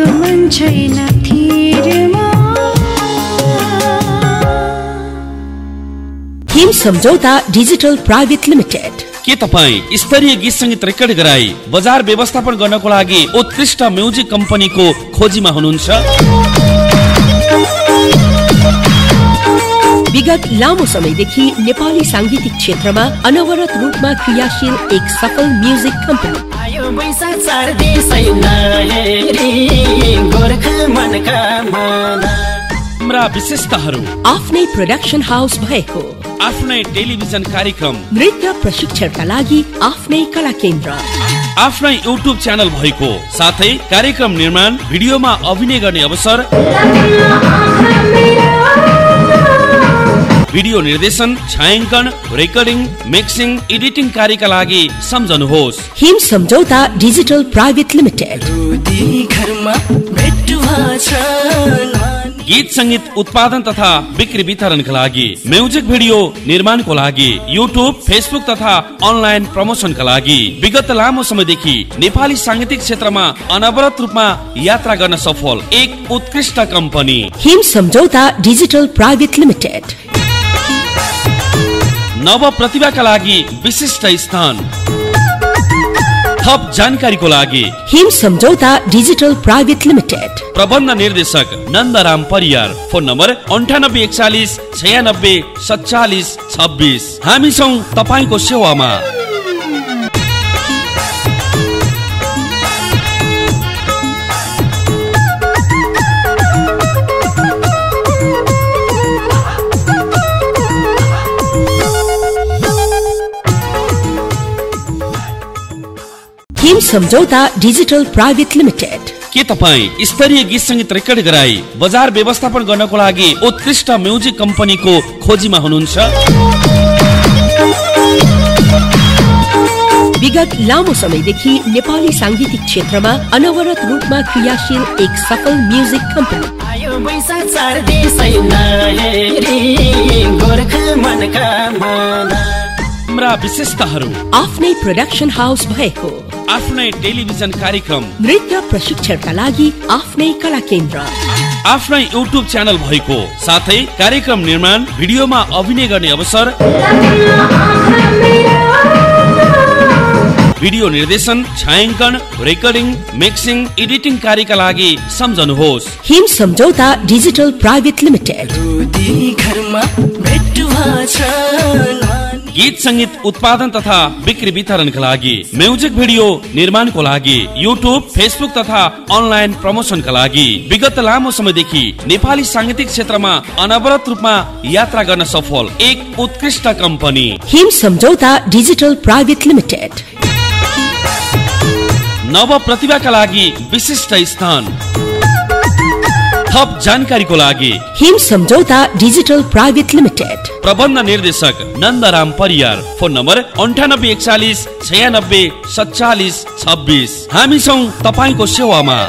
यो मन छैन थिरमा। हिम सम्झौता डिजिटल प्राइवेट लिमिटेड के तपाईं स्तरीय गीत संगीत रेकर्ड गराई बजार व्यवस्थापन गर्नको लागि उत्कृष्ट म्युजिक कम्पनीको खोजीमा हुनुहुन्छ? विगत लामो समयदेखि नेपाली सांगीतिक क्षेत्रमा अनवरत रूपमा क्रियाशील एक सफल म्युजिक कम्पनी। हाम्रा विशेषताहरू आफ्नै प्रोडक्सन हाउस भएको, आफ्नै टेलिभिजन कार्यक्रम, नृत्य प्रशिक्षणका लागि आफ्नै कला केन्द्र, आफ्नै युट्युब च्यानल भएको, साथै कार्यक्रम निर्माण, भिडियोमा अभिनय गर्ने अवसर, भिडियो निर्देशन, छायांकन, रेकर्डिङ, मिक्सिङ, एडिटिङ कार्यका लागि सम्झनुहोस् हिम सम्झौता डिजिटल प्राइवेट लिमिटेड। गीत संगीत उत्पादन तथा बिक्री वितरणका लागि, म्युजिक भिडियो निर्माणको लागि, युट्युब, फेसबुक तथा अनलाइन प्रमोसनका लागि विगत लामो समयदेखि नेपाली सांगीतिक क्षेत्रमा अनवरत रूपमा यात्रा गर्न सफल एक उत्कृष्ट कम्पनी हिम सम्झौता डिजिटल प्राइवेट लिमिटेड। नव प्रतिभाका लागि विशिष्ट स्थान, थप जानकारीको लागि हिम सम्झौता डिजिटल प्राइवेट लिमिटेड। प्रबन्ध निर्देशक नन्दराम परियार। Phone number 984196974626। हामी छौं तपाईको सेवामा। हिम सम्झौता डिजिटल प्राइवेट लिमिटेड के तपाईँ स्तरीय गीत संगीत रेकर्ड गराई बजार व्यवस्थापन गर्नको लागि उत्कृष्ट म्युजिक कम्पनीको खोजीमा हुनुहुन्छ? विगत लामो समयदेखि नेपाली सांगीतिक क्षेत्रमा अनवरत रूपमा क्रियाशील एक सफल म्युजिक कम्पनी। हाम्रा विशेषताहरू आफ्नै प्रोडक्सन हाउस भएको, आफ्नै टेलिभिजन कार्यक्रम, नृत्य प्रशिक्षणका लागि आफ्नै कला केन्द्र, आफ्नै युट्युब च्यानल भएको, साथै कार्यक्रम निर्माण, भिडियोमा अभिनय गर्ने अवसर, भिडियो निर्देशन, छायांकन, रेकर्डिङ, मिक्सिङ, एडिटिङ कार्यका लागि सम्झनुहोस् हिम सम्झौता डिजिटल प्राइवेट लिमिटेड। गीत संगीत उत्पादन तथा बिक्री वितरणका लागि, म्युजिक भिडियो निर्माणको लागि, युट्युब, फेसबुक तथा अनलाइन प्रमोसनका लागि विगत लामो समयदेखि नेपाली सांगीतिक क्षेत्रमा अनवरत रूपमा यात्रा गर्न सफल एक उत्कृष्ट कम्पनी हिम सम्झौता डिजिटल प्राइवेट लिमिटेड। नव प्रतिभाका लागि विशिष्ट स्थान, थप जानकारीको लागि हिम सम्झौता डिजिटल प्राइवेट लिमिटेड। प्रबन्ध निर्देशक नन्दराम परियार। Phone number 984196974626। हामी छौं तपाईको सेवामा।